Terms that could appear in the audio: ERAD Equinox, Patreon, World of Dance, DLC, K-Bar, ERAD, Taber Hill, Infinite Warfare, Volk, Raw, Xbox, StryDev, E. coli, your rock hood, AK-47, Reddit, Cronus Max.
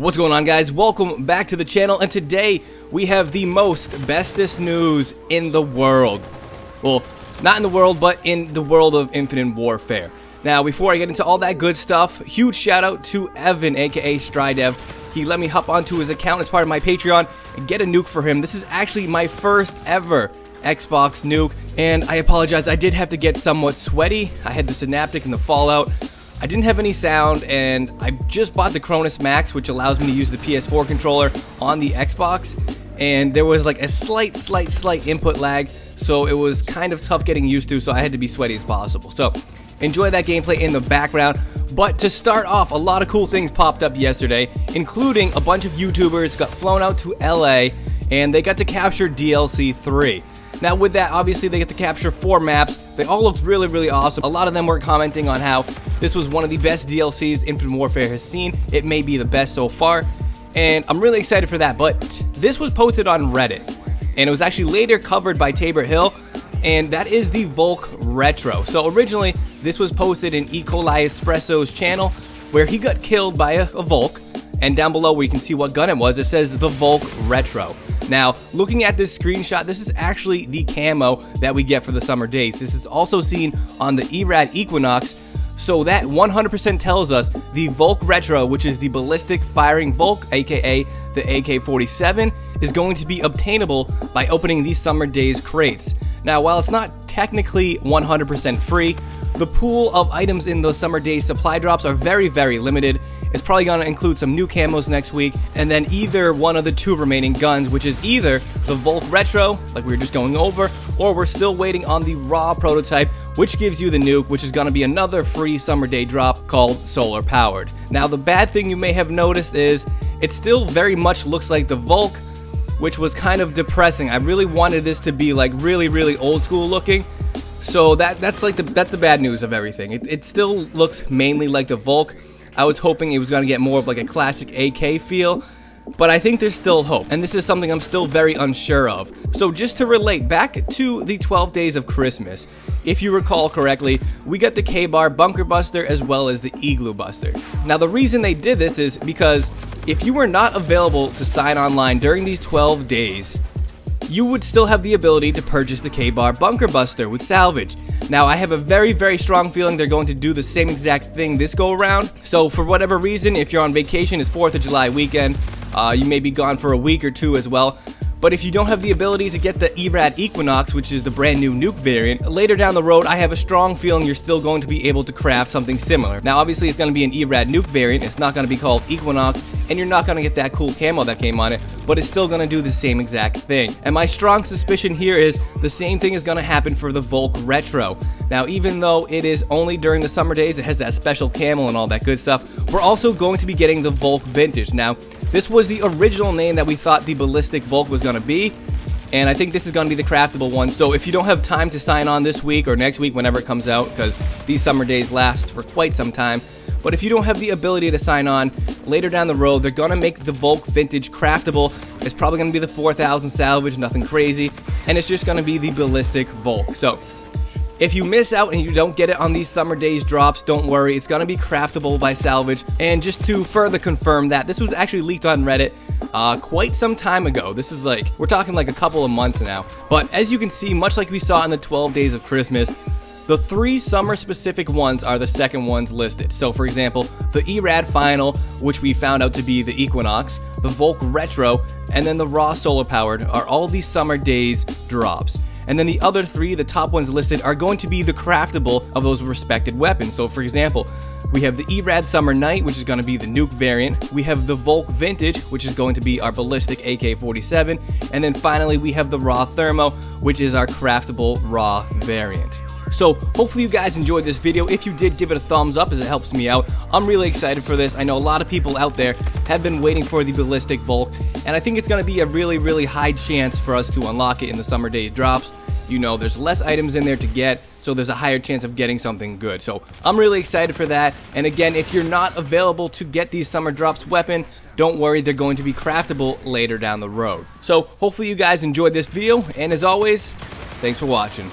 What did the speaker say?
What's going on, guys? Welcome back to the channel, and today we have the bestest news in the world. Well, not in the world, but in the world of Infinite Warfare. Now, before I get into all that good stuff, huge shout out to Evan, aka StryDev. He let me hop onto his account as part of my Patreon and get a nuke for him. This is actually my first ever Xbox nuke, and I apologize, I did have to get somewhat sweaty. I had the Synaptic and the Fallout. I didn't have any sound, and I just bought the Cronus Max, which allows me to use the PS4 controller on the Xbox, and there was like a slight input lag, so it was kind of tough getting used to, so I had to be sweaty as possible. So enjoy that gameplay in the background. But to start off, a lot of cool things popped up yesterday, including a bunch of YouTubers got flown out to LA, and they got to capture DLC 3. Now with that, obviously they get to capture 4 maps. They all looked really, really awesome. A lot of them were commenting on how this was one of the best DLCs Infinite Warfare has seen. It may be the best so far, and I'm really excited for that. But this was posted on Reddit, and it was actually later covered by Taber Hill, and that is the Volk Retro. So originally, this was posted in E. coli Espresso's channel, where he got killed by a Volk, and down below where you can see what gun it was, it says the Volk Retro. Now, looking at this screenshot, this is actually the camo that we get for the summer days. This is also seen on the ERAD Equinox, so that 100% tells us the Volk Retro, which is the ballistic firing Volk, aka the AK-47, is going to be obtainable by opening these summer days crates. Now, while it's not technically 100% free, the pool of items in those summer days supply drops are very, very limited. It's probably going to include some new camos next week, and then either one of the 2 remaining guns, which is either the Volk Retro, like we were just going over, or we're still waiting on the Raw prototype, which gives you the nuke, which is going to be another free summer day drop called Solar Powered. Now, the bad thing you may have noticed is it still very much looks like the Volk, which was kind of depressing. I really wanted this to be like really, really old school looking. So that's the bad news of everything. It still looks mainly like the Volk. I was hoping it was going to get more of like a classic AK feel, but I think there's still hope, and this is something I'm still very unsure of. So just to relate back to the 12 days of Christmas, if you recall correctly, we got the K-Bar Bunker Buster as well as the Igloo Buster. Now the reason they did this is because if you were not available to sign online during these 12 days, you would still have the ability to purchase the K-Bar Bunker Buster with salvage. Now I have a very, very strong feeling they're going to do the same exact thing this go around. So for whatever reason, if you're on vacation, it's 4th of July weekend, you may be gone for a week or 2 as well, but if you don't have the ability to get the ERAD Equinox, which is the brand new nuke variant, later down the road I have a strong feeling you're still going to be able to craft something similar. Now obviously it's going to be an ERAD nuke variant, it's not going to be called Equinox, and you're not going to get that cool camo that came on it, but it's still going to do the same exact thing. And my strong suspicion here is the same thing is going to happen for the Volk Retro. Now even though it is only during the summer days, it has that special camo and all that good stuff, we're also going to be getting the Volk Vintage. Now this was the original name that we thought the ballistic Volk was going to be, and I think this is going to be the craftable one. So if you don't have time to sign on this week or next week, whenever it comes out, because these summer days last for quite some time, but if you don't have the ability to sign on, later down the road they're going to make the Volk Vintage craftable. It's probably going to be the 4,000 salvage, nothing crazy, and it's just going to be the ballistic Volk. So if you miss out and you don't get it on these summer days drops, don't worry, it's going to be craftable by salvage. And just to further confirm that, this was actually leaked on Reddit quite some time ago. This is like, we're talking like a couple of months now. But as you can see, much like we saw in the 12 days of Christmas, the 3 summer specific ones are the second ones listed. So for example, the ERAD Final, which we found out to be the Equinox, the Volk Retro, and then the Raw Solar Powered are all these summer days drops. And then the other 3, the top ones listed, are going to be the craftable of those respected weapons. So for example, we have the ERAD Summer Night, which is going to be the nuke variant. We have the Volk Vintage, which is going to be our ballistic AK-47. And then finally, we have the Raw Thermo, which is our craftable Raw variant. So hopefully you guys enjoyed this video. If you did, give it a thumbs up as it helps me out. I'm really excited for this. I know a lot of people out there have been waiting for the ballistic Volk, and I think it's going to be a really, really high chance for us to unlock it in the summer day drops. You know, there's less items in there to get, so there's a higher chance of getting something good. So I'm really excited for that. And again, if you're not available to get these summer drops weapon, don't worry, they're going to be craftable later down the road. So hopefully you guys enjoyed this video, and as always, thanks for watching.